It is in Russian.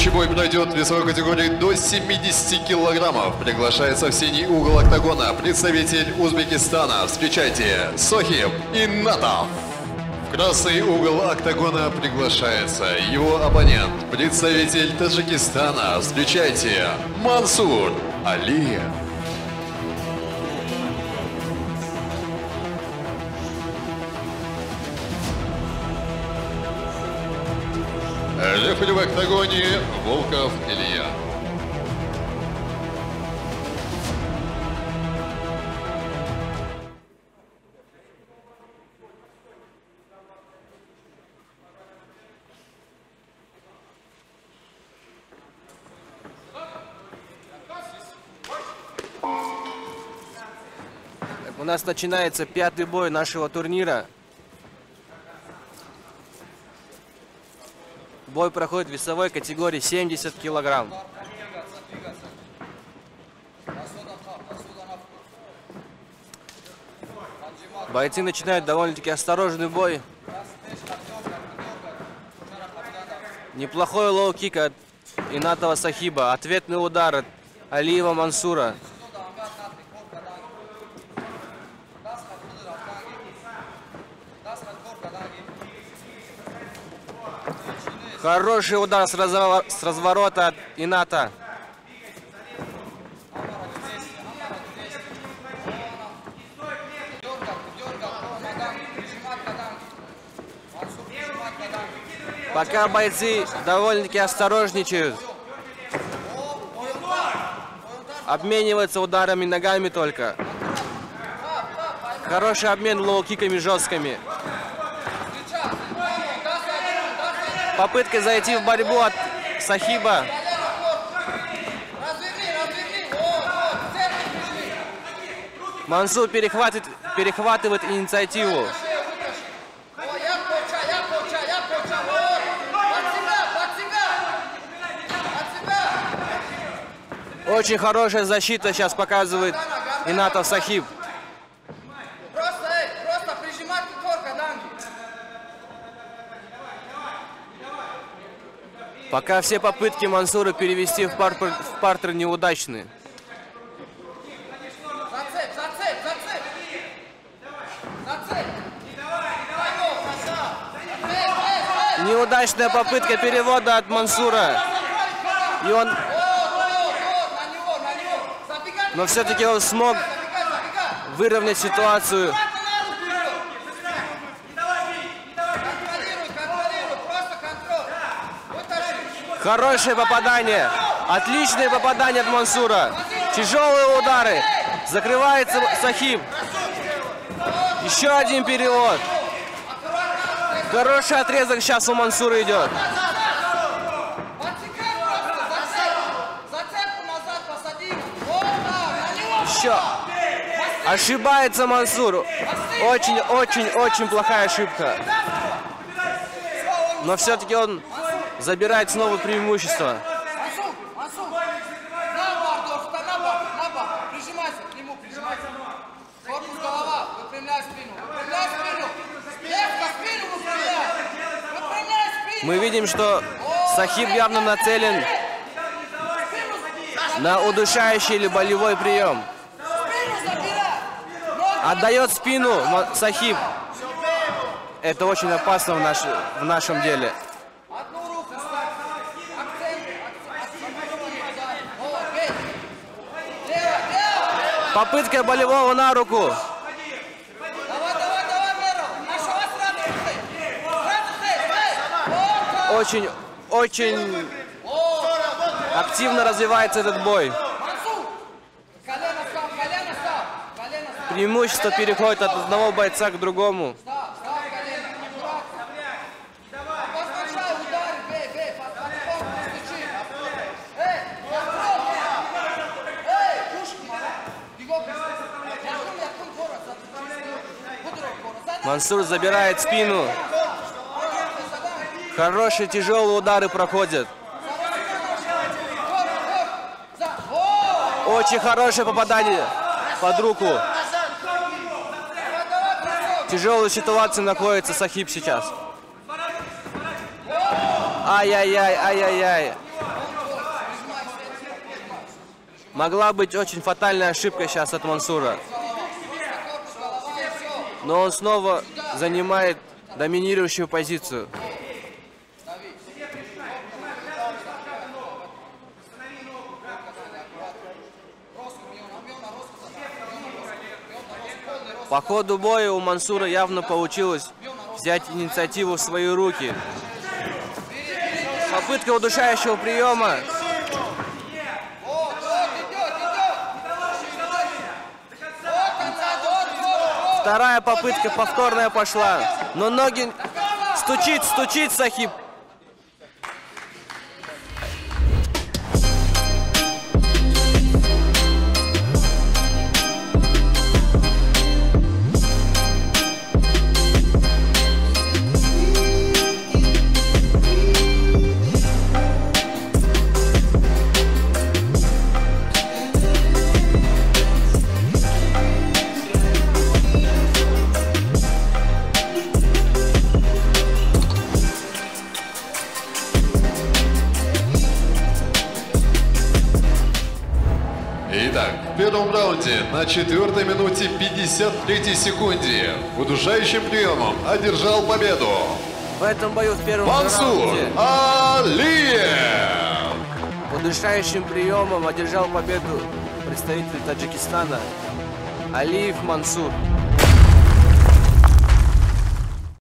Следующий бой пройдет в весовой категории до 70 килограммов. Приглашается в синий угол октагона представитель Узбекистана. Встречайте, Сохиб Инатов. В красный угол октагона приглашается его оппонент, представитель Таджикистана. Встречайте, Мансур Алиев. Рефери в октагоне Волков Илья. У нас начинается 5-й бой нашего турнира. Бой проходит в весовой категории 70 килограмм. Бойцы начинают довольно-таки осторожный бой. Неплохой лоу-кик от Инатова Сохиба. Ответный удар от Алиева Мансура. Хороший удар с разворота от Ината. Пока бойцы довольно-таки осторожничают. Обмениваются ударами ногами только. Хороший обмен лоу-киками жесткими. Попытка зайти в борьбу от Сохиба. Мансур перехватывает инициативу. Очень хорошая защита сейчас показывает Инатов Сохиб. Пока все попытки Мансура перевести в партер неудачны. Неудачная попытка перевода от Мансура. И он... Но все-таки он смог выровнять ситуацию. Хорошее попадание. Отличное попадание от Мансура. Тяжелые удары. Закрывается Сохиб. Еще один перевод. Хороший отрезок сейчас у Мансура идет. Еще. Ошибается Мансур. Очень плохая ошибка. Но все-таки он... забирает снова преимущество. Мы видим, что Сохиб явно нацелен на удушающий или болевой прием. Отдает спину Сохиб. Это очень опасно в нашем деле. Попытка болевого на руку. Очень активно развивается этот бой. Преимущество переходит от одного бойца к другому. Мансур забирает спину. Хорошие тяжелые удары проходят. Очень хорошее попадание под руку. В тяжелой ситуации находится Сохиб сейчас. Ай-яй-яй, ай-яй-яй. Могла быть очень фатальная ошибка сейчас от Мансура. Но он снова занимает доминирующую позицию. По ходу боя у Мансура явно получилось взять инициативу в свои руки. Попытка удушающего приема. Вторая попытка повторная пошла. Но ноги... Стучит Сохиб. На 4-й минуте 53 секунды удушающим приемом одержал победу. В этом бою в первом Мансур Алиев. Удушающим приемом одержал победу представитель Таджикистана Алиев Мансур.